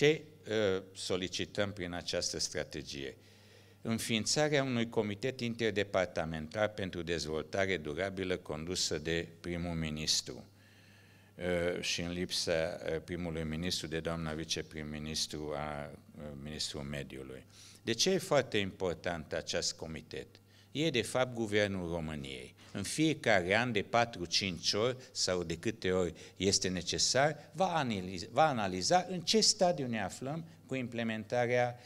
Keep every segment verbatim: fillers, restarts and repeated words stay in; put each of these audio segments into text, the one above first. ce uh, solicităm prin această strategie? Înființarea unui comitet interdepartamentar pentru dezvoltare durabilă condusă de primul ministru uh, și în lipsa primului ministru de doamna viceprim-ministru a uh, ministrul mediului. De ce e foarte important acest comitet? E de fapt Guvernul României. În fiecare an de patru-cinci ori sau de câte ori este necesar, va analiza, va analiza în ce stadiu ne aflăm cu implementarea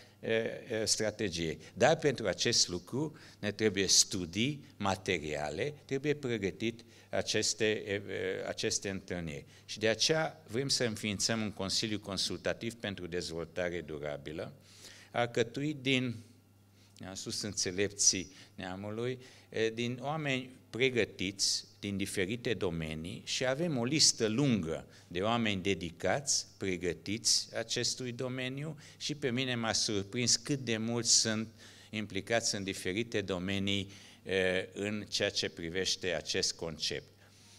strategiei. Dar pentru acest lucru ne trebuie studii, materiale, trebuie pregătit aceste, aceste întâlniri. Și de aceea vrem să înființăm un Consiliu Consultativ pentru Dezvoltare Durabilă, alcătuit din sus înțelepții neamului, din oameni pregătiți din diferite domenii și avem o listă lungă de oameni dedicați, pregătiți acestui domeniu și pe mine m-a surprins cât de mulți sunt implicați în diferite domenii în ceea ce privește acest concept.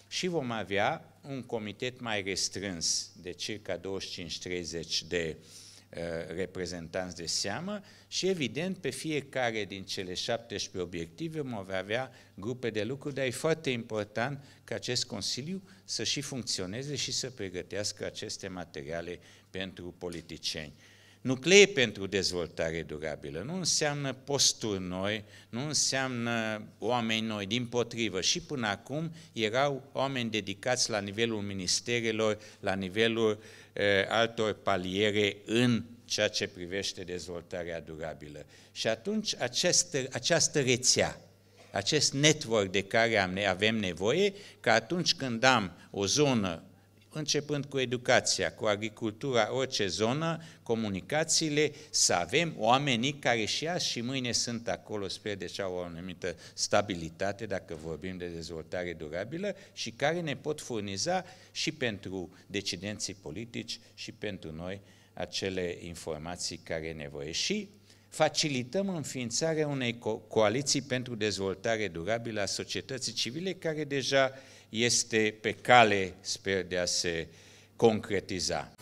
Și vom avea un comitet mai restrâns de circa douăzeci și cinci treizeci de reprezentanți de seamă și evident pe fiecare din cele șaptesprezece obiective vom avea grupe de lucru, dar e foarte important ca acest Consiliu să și funcționeze și să pregătească aceste materiale pentru politicieni. Nuclee pentru dezvoltare durabilă nu înseamnă posturi noi, nu înseamnă oameni noi, dimpotrivă. Și până acum erau oameni dedicați la nivelul ministerelor, la nivelul e, altor paliere în ceea ce privește dezvoltarea durabilă. Și atunci această, această rețea, acest network de care am, avem nevoie, că atunci când am o zonă, începând cu educația, cu agricultura, orice zonă, comunicațiile, să avem oamenii care și azi și mâine sunt acolo, sper deja o anumită stabilitate, dacă vorbim de dezvoltare durabilă, și care ne pot furniza și pentru decidenții politici și pentru noi acele informații care e nevoie. Și facilităm înființarea unei co- coaliții pentru dezvoltare durabilă a societății civile, care deja este pe cale, sper, de a se concretiza.